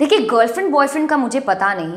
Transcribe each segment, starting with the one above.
देखिए girlfriend boyfriend का मुझे पता नहीं,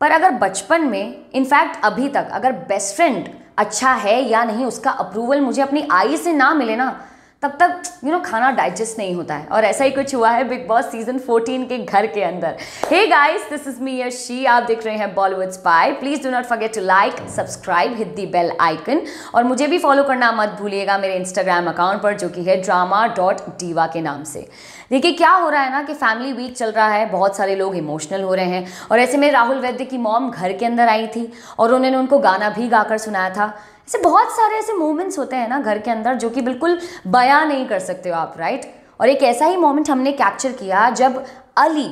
पर अगर बचपन में इनफैक्ट अभी तक अगर बेस्ट फ्रेंड अच्छा है या नहीं उसका अप्रूवल मुझे अपनी आई से ना मिले ना, तब तक यू नो खाना डाइजेस्ट नहीं होता है। और ऐसा ही कुछ हुआ है बिग बॉस सीजन 14 के घर के अंदर। Hey guys, this is me Yashi, आप देख रहे हैं Bollywood spy. Please do not forget to like, subscribe, hit the bell icon, और मुझे भी फॉलो करना मत भूलिएगा मेरे इंस्टाग्राम अकाउंट पर, जो कि है drama.diva के नाम से। देखिए क्या हो रहा है ना कि फैमिली वीक चल रहा है, बहुत सारे लोग इमोशनल हो रहे हैं, और ऐसे में राहुल वैद्य की मॉम घर के अंदर आई थी और उन्होंने उनको गाना भी गाकर सुनाया था। ऐसे बहुत सारे ऐसे मोमेंट्स होते हैं ना घर के अंदर, जो कि बिल्कुल बयां नहीं कर सकते हो आप, राइट। और एक ऐसा ही मोमेंट हमने कैप्चर किया जब अली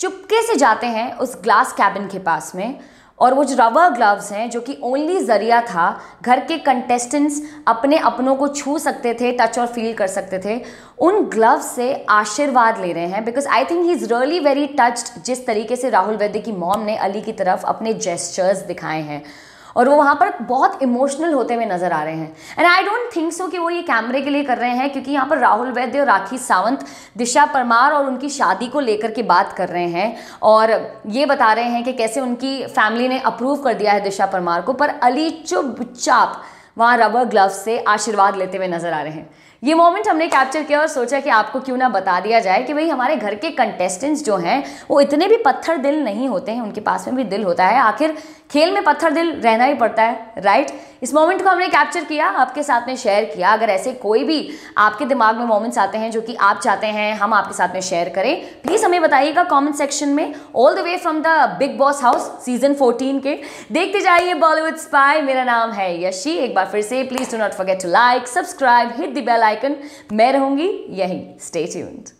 चुपके से जाते हैं उस ग्लास कैबिन के पास में, और वो जो रबर ग्लव्स हैं जो कि ओनली जरिया था घर के कंटेस्टेंट्स अपने अपनों को छू सकते थे, टच और फील कर सकते थे, उन ग्लव्स से आशीर्वाद ले रहे हैं। Because I think he is really very touched जिस तरीके से राहुल वैद्य की मॉम ने अली की तरफ अपने जेस्चर्स दिखाए हैं, और वो वहाँ पर बहुत इमोशनल होते हुए नज़र आ रहे हैं। And I don't think so कि वो ये कैमरे के लिए कर रहे हैं, क्योंकि यहाँ पर राहुल वैद्य और राखी सावंत दिशा परमार और उनकी शादी को लेकर के बात कर रहे हैं, और ये बता रहे हैं कि कैसे उनकी फैमिली ने अप्रूव कर दिया है दिशा परमार को, पर अली चुपचाप वहाँ रबर ग्लव से आशीर्वाद लेते हुए नज़र आ रहे हैं। ये मोमेंट हमने कैप्चर किया और सोचा कि आपको क्यों ना बता दिया जाए कि भाई हमारे घर के कंटेस्टेंट्स जो हैं वो इतने भी पत्थर दिल नहीं होते हैं, उनके पास में भी दिल होता है, आखिर खेल में पत्थर दिल रहना ही पड़ता है, राइट। इस मोमेंट को हमने कैप्चर किया, आपके साथ में शेयर किया। अगर ऐसे कोई भी आपके दिमाग में मोमेंट्स आते हैं जो कि आप चाहते हैं हम आपके साथ में शेयर करें, प्लीज़ हमें बताइएगा कमेंट सेक्शन में। All the way from the Bigg Boss house season 14 के देखते जाइए बॉलीवुड स्पाई। मेरा नाम है यशी, एक बार फिर से please do not forget to like, subscribe, hit the bell icon. मैं रहूँगी यहीं, स्टे ट्यून्ड।